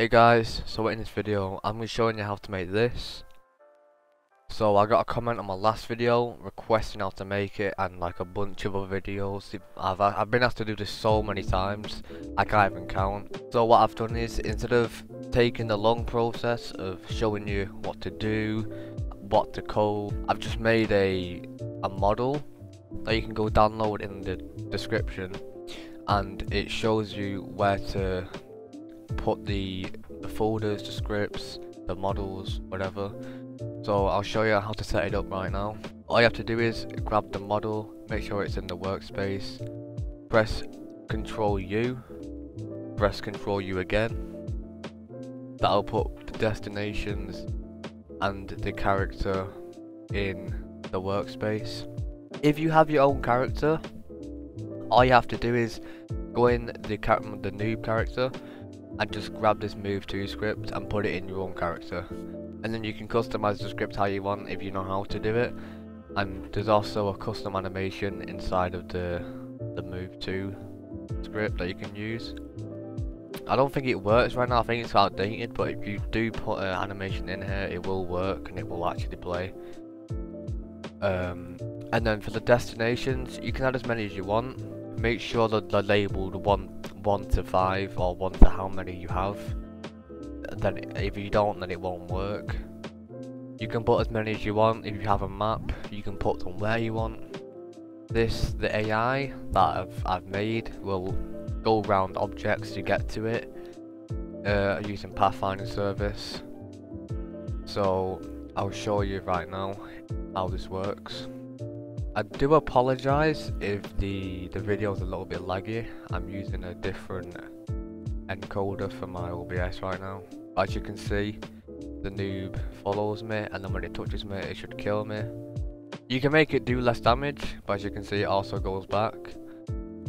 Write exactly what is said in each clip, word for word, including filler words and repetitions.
Hey guys, so in this video I'm going to be showing you how to make this. So I got a comment on my last video requesting how to make it, and like a bunch of other videos. I've, I've been asked to do this so many times I can't even count. So what I've done is, instead of taking the long process of showing you what to do, what to code, I've just made a, a model that you can go download in the description, and it shows you where to put the, the folders, the scripts, the models, whatever. So I'll show you how to set it up right now. All you have to do is grab the model, make sure it's in the workspace, press control U, press control U again. That'll put the destinations and the character in the workspace. If you have your own character, all you have to do is go in the, the noob character and just grab this move to script and put it in your own character, and then you can customize the script how you want if you know how to do it. And there's also a custom animation inside of the the move to script that you can use. I don't think it works right now, I think it's outdated, but if you do put an animation in here it will work and it will actually play. Um, and then for the destinations you can add as many as you want. Make sure that they're labelled one one to five or one to how many you have. Then if you don't, then it won't work. You can put as many as you want. If you have a map, you can put them where you want. This the A I that I've, I've made will go around objects to get to it uh, using pathfinding service. So I'll show you right now how this works. I do apologise if the, the video is a little bit laggy. I'm using a different encoder for my O B S right now. As you can see, the noob follows me, and then when it touches me it should kill me. You can make it do less damage, but as you can see it also goes back.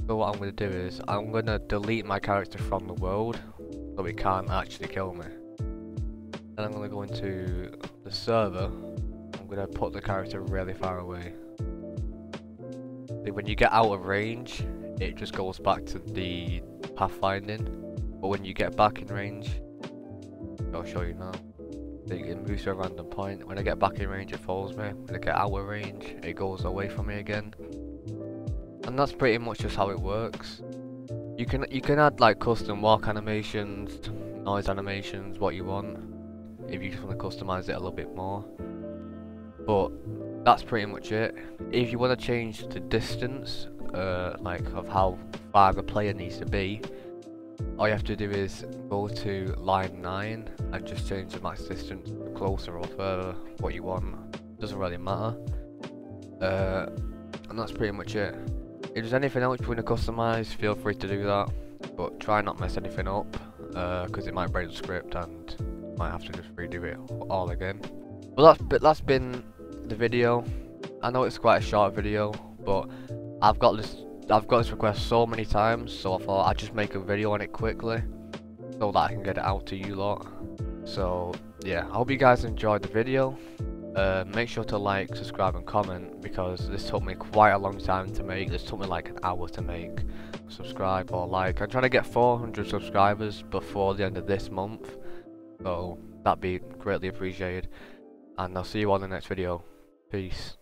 So what I'm going to do is, I'm going to delete my character from the world so it can't actually kill me. Then I'm going to go into the server. I'm going to put the character really far away. When you get out of range it just goes back to the pathfinding, but when you get back in range, I'll show you now, so you can move to a random point. When I get back in range it follows me, when I get out of range it goes away from me again. And that's pretty much just how it works. You can you can add like custom walk animations, noise animations, what you want if you just want to customize it a little bit more. But that's pretty much it. If you want to change the distance, uh, like of how far the player needs to be, all you have to do is go to line nine and just change the max distance to closer or further, what you want. Doesn't really matter. Uh, and that's pretty much it. If there's anything else you want to customize, feel free to do that, but try not mess anything up, because uh, it might break the script and you might have to just redo it all again. But that's, that's been the video. I know it's quite a short video, but I've got this I've got this request so many times, so I thought I'd just make a video on it quickly so that I can get it out to you lot. So yeah, I hope you guys enjoyed the video. Uh, make sure to like, subscribe and comment, because this took me quite a long time to make. This took me like an hour to make. Subscribe or like. I'm trying to get four hundred subscribers before the end of this month, so that'd be greatly appreciated, and I'll see you on the next video. Peace.